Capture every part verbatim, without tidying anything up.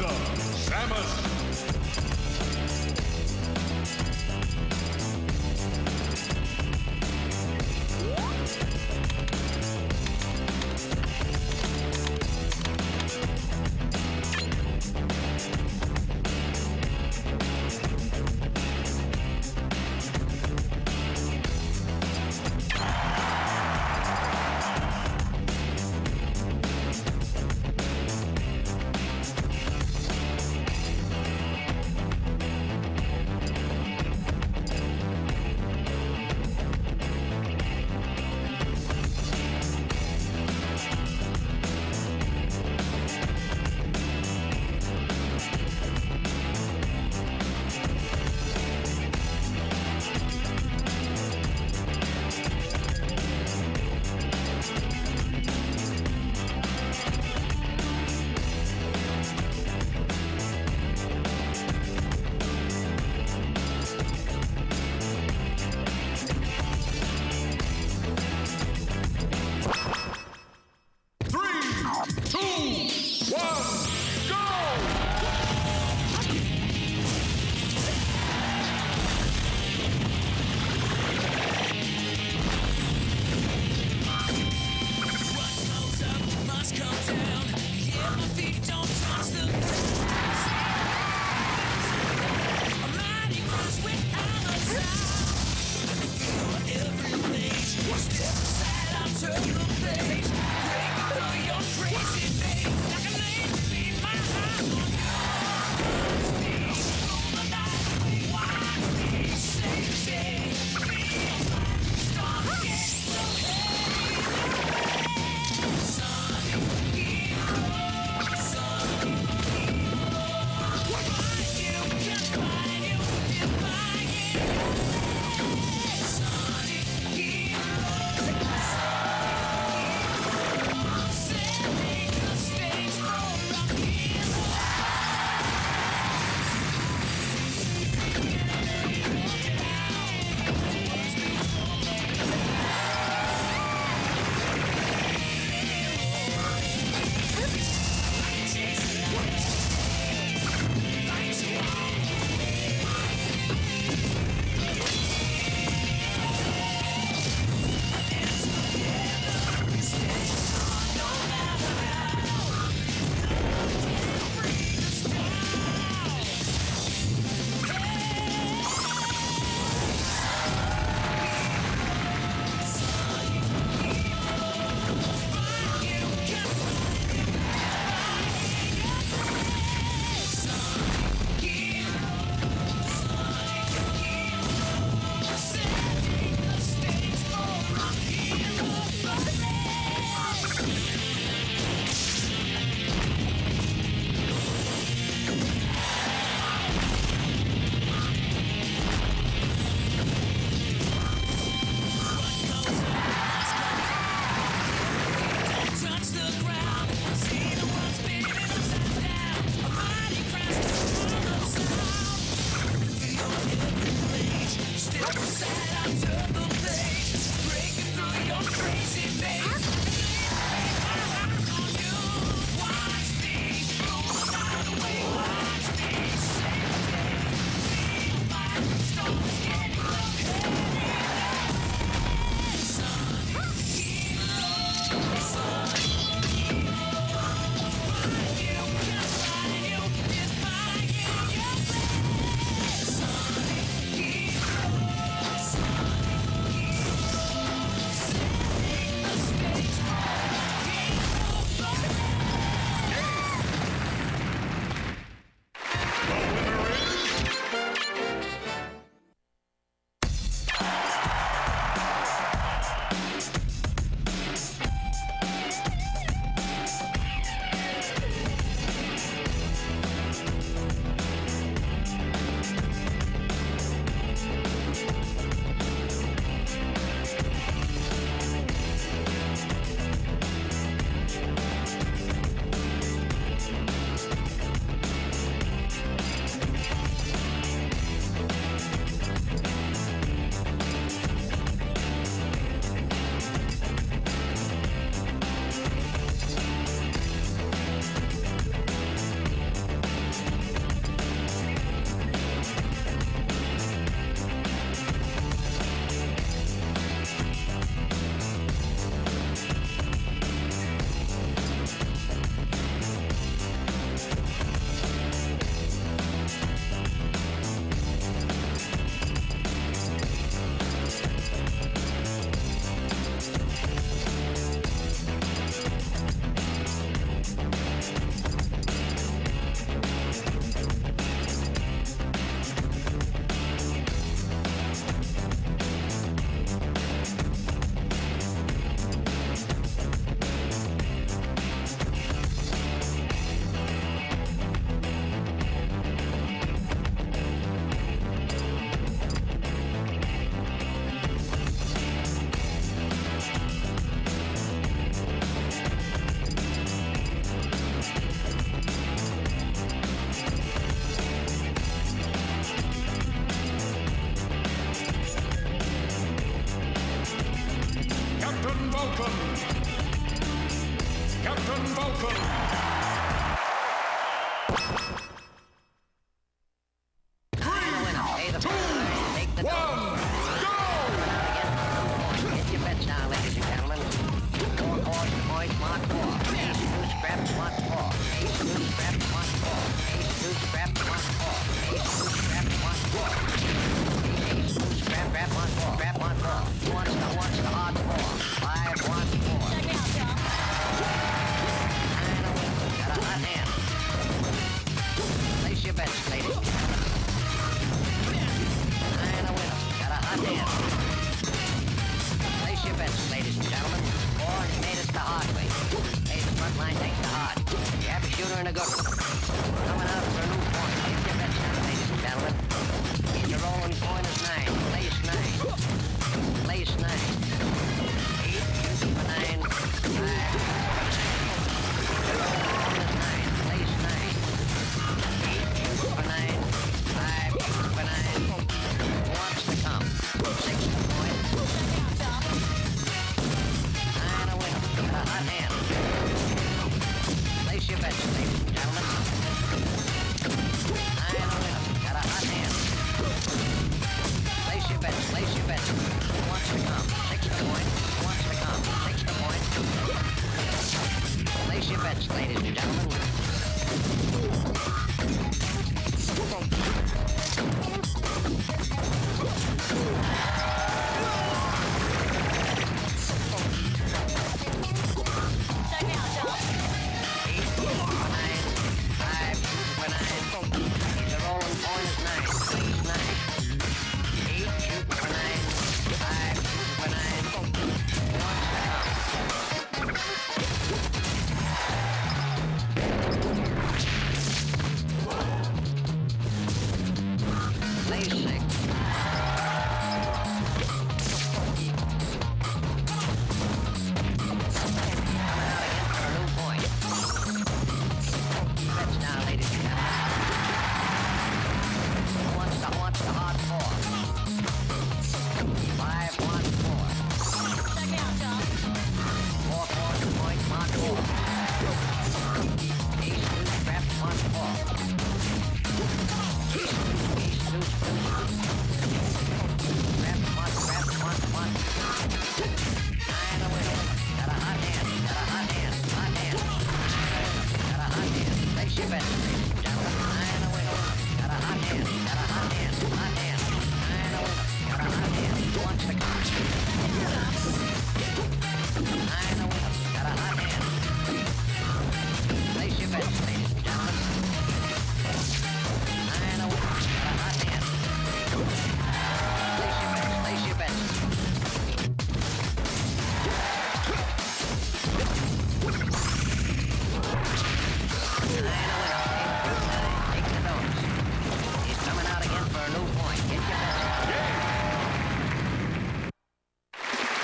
Alexander Samus. Captain Falcon. Three, two, one, go! Get your bets now, ladies and gentlemen. Four horse, boys, mark four. Ace, two, scrap, mark four. Ace, two, scrap, mark four. Ace, two, scrap, mark four. Ace, two, scrap, mark four. Ace, two, scrap, grab, mark four. Grab, mark four. What's the, what's the odds for? Five, one, four. Check it out, y'all. And a whistle. Got a hot hand. Place your bets, ladies. Place your bets, ladies and gentlemen. Or he made us the hard way. Made the front line takes the hard. You have a shooter and a good one. Coming out for a new point. Place your bets now, ladies and gentlemen. And your rolling point is nine. Place nine. Place nine. Eight, two, nine. Five. Your rolling point is nine. Place nine. Eight, two, nine. Five, two, nine. What's to come? Six points. Nine a winner. Got a hot hand. Place your bets, ladies and gentlemen. Nine a winner. Got a hot hand. Place your bets, place your bets. What's to come? Six points. What's to come? Six points. Place your bets, ladies and gentlemen.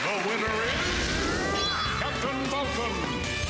The winner is Captain Falcon.